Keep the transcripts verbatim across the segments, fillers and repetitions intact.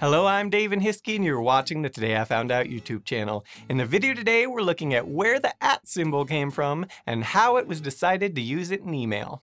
Hello, I'm Dave Hiskey, and you're watching the Today I Found Out YouTube channel. In the video today, we're looking at where the at symbol came from and how it was decided to use it in email.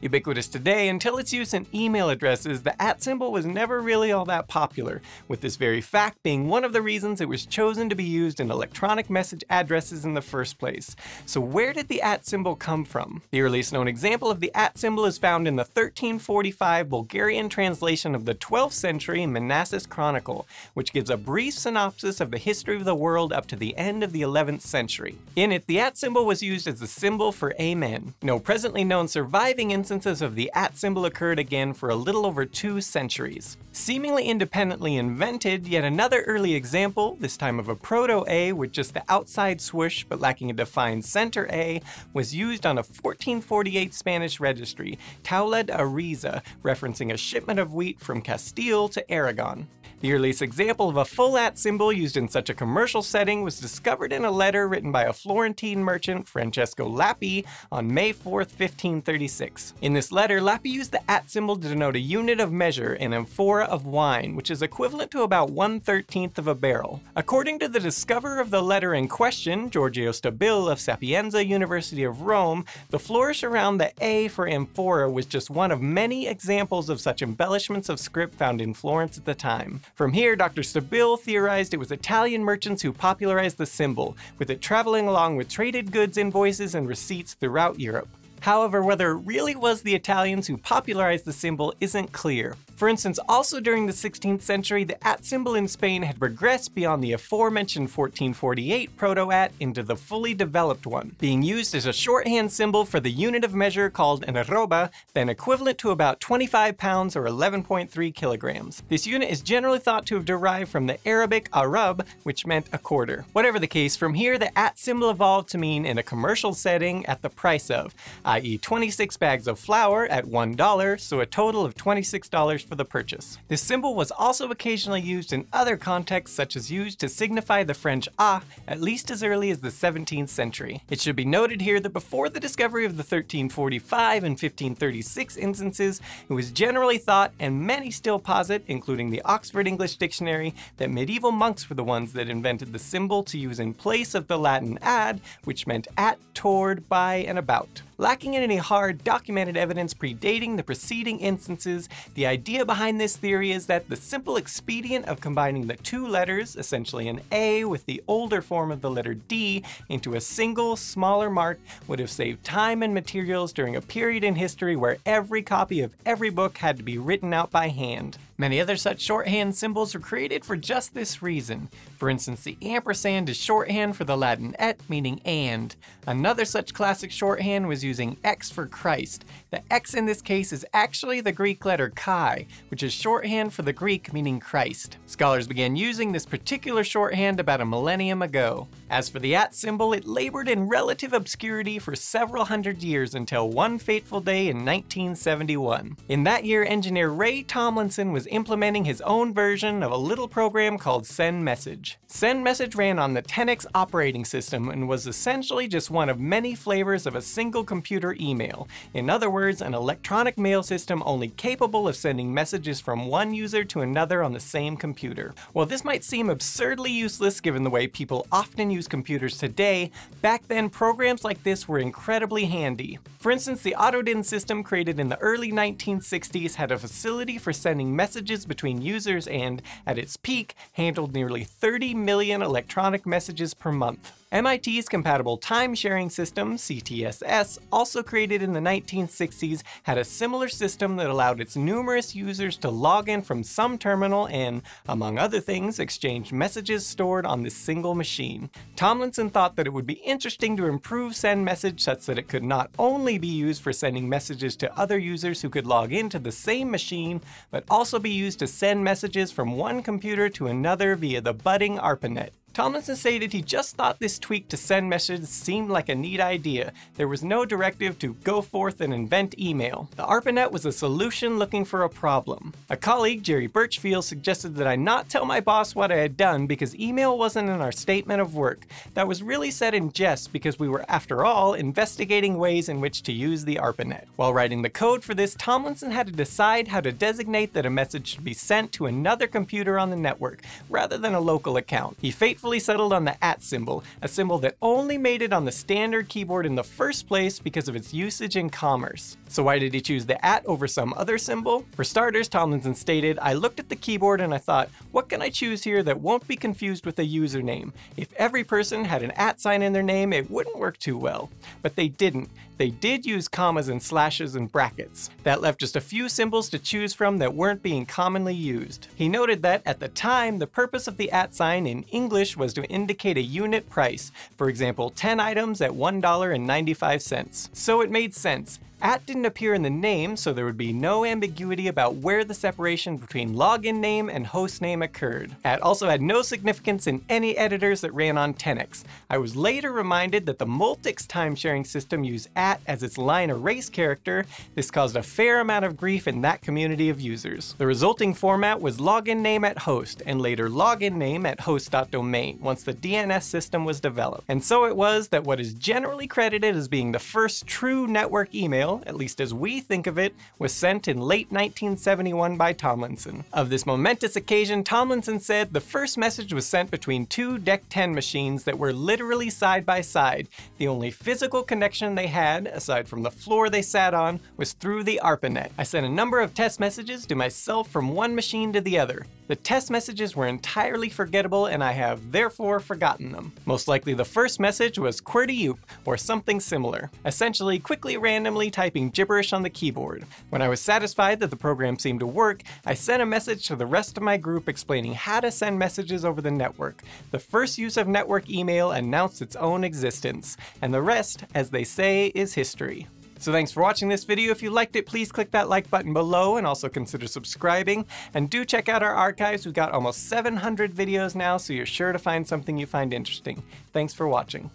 Ubiquitous today, until its use in email addresses, the at symbol was never really all that popular, with this very fact being one of the reasons it was chosen to be used in electronic message addresses in the first place. So where did the at symbol come from? The earliest known example of the at symbol is found in the thirteen forty-five Bulgarian translation of the twelfth century Manassas Chronicle, which gives a brief synopsis of the history of the world up to the end of the eleventh century. In it, the at symbol was used as the symbol for amen. No presently known surviving instances Instances of the at symbol occurred again for a little over two centuries. Seemingly independently invented, yet another early example, this time of a proto-A with just the outside swoosh but lacking a defined center A, was used on a fourteen forty-eight Spanish registry, Taula de Arisa, referencing a shipment of wheat from Castile to Aragon. The earliest example of a full at symbol used in such a commercial setting was discovered in a letter written by a Florentine merchant, Francesco Lappi, on May fourth, fifteen thirty-six. In this letter, Lappi used the at symbol to denote a unit of measure, an amphora of wine, which is equivalent to about one thirteenth of a barrel. According to the discoverer of the letter in question, Giorgio Stabile of Sapienza University of Rome, the flourish around the A for amphora was just one of many examples of such embellishments of script found in Florence at the time. From here, Doctor Stabile theorized it was Italian merchants who popularized the symbol, with it traveling along with traded goods invoices and receipts throughout Europe. However, whether it really was the Italians who popularized the symbol isn't clear. For instance, also during the sixteenth century, the at symbol in Spain had progressed beyond the aforementioned fourteen forty-eight proto-at into the fully developed one, being used as a shorthand symbol for the unit of measure called an arroba, then equivalent to about twenty-five pounds or eleven point three kilograms. This unit is generally thought to have derived from the Arabic arab, which meant a quarter. Whatever the case, from here the at symbol evolved to mean in a commercial setting at the price of, that is twenty-six bags of flour at one dollar, so a total of twenty-six dollars for the purchase. This symbol was also occasionally used in other contexts, such as used to signify the French "ah," at least as early as the seventeenth century. It should be noted here that before the discovery of the thirteen forty-five and fifteen thirty-six instances, it was generally thought, and many still posit, including the Oxford English Dictionary, that medieval monks were the ones that invented the symbol to use in place of the Latin ad, which meant at, toward, by, and about. Lacking in any hard, documented evidence predating the preceding instances, the idea behind this theory is that the simple expedient of combining the two letters, essentially an A with the older form of the letter D, into a single, smaller mark would have saved time and materials during a period in history where every copy of every book had to be written out by hand. Many other such shorthand symbols were created for just this reason. For instance, the ampersand is shorthand for the Latin et, meaning and. Another such classic shorthand was using X for Christ. The X in this case is actually the Greek letter chi, which is shorthand for the Greek meaning Christ. Scholars began using this particular shorthand about a millennium ago. As for the at symbol, it labored in relative obscurity for several hundred years until one fateful day in nineteen seventy-one. In that year, engineer Ray Tomlinson was implementing his own version of a little program called Send Message. Send Message ran on the TENEX operating system and was essentially just one of many flavors of a single computer email. In other words, an electronic mail system only capable of sending messages from one user to another on the same computer. While this might seem absurdly useless given the way people often use computers today, back then programs like this were incredibly handy. For instance, the AUTODIN system created in the early nineteen sixties had a facility for sending messages messages between users and, at its peak, handled nearly thirty million electronic messages per month. M I T's compatible time-sharing system, C T S S, also created in the nineteen sixties, had a similar system that allowed its numerous users to log in from some terminal and, among other things, exchange messages stored on this single machine. Tomlinson thought that it would be interesting to improve Send Message such that it could not only be used for sending messages to other users who could log into the same machine, but also be used to send messages from one computer to another via the budding ARPANET. Tomlinson stated he just thought this tweak to Send Message seemed like a neat idea. There was no directive to go forth and invent email. The ARPANET was a solution looking for a problem. A colleague, Jerry Birchfield, suggested that I not tell my boss what I had done because email wasn't in our statement of work. That was really said in jest because we were, after all, investigating ways in which to use the ARPANET. While writing the code for this, Tomlinson had to decide how to designate that a message should be sent to another computer on the network, rather than a local account. He fatefully settled on the at symbol, a symbol that only made it on the standard keyboard in the first place because of its usage in commerce. So why did he choose the at over some other symbol? For starters, Tomlinson stated, I looked at the keyboard and I thought, what can I choose here that won't be confused with a username? If every person had an at sign in their name, it wouldn't work too well. But they didn't. They did use commas and slashes and brackets. That left just a few symbols to choose from that weren't being commonly used. He noted that, at the time, the purpose of the at sign in English was to indicate a unit price, for example, ten items at one dollar and ninety-five cents. So it made sense. At didn't appear in the name, so there would be no ambiguity about where the separation between login name and host name occurred. At also had no significance in any editors that ran on TENEX. I was later reminded that the Multics time-sharing system used at as its line erase character. This caused a fair amount of grief in that community of users. The resulting format was login name at host, and later login name at host.domain, once the D N S system was developed. And so it was that what is generally credited as being the first true network email, at least as we think of it, was sent in late nineteen seventy-one by Tomlinson. Of this momentous occasion, Tomlinson said the first message was sent between two D E C ten machines that were literally side by side. The only physical connection they had, aside from the floor they sat on, was through the ARPANET. I sent a number of test messages to myself from one machine to the other. The test messages were entirely forgettable, and I have therefore forgotten them. Most likely the first message was QWERTY-YOOP, or something similar, essentially quickly randomly typing gibberish on the keyboard. When I was satisfied that the program seemed to work, I sent a message to the rest of my group explaining how to send messages over the network. The first use of network email announced its own existence, and the rest, as they say, is history. So thanks for watching this video. If you liked it, please click that like button below and also consider subscribing. And do check out our archives. We've got almost seven hundred videos now, so you're sure to find something you find interesting. Thanks for watching.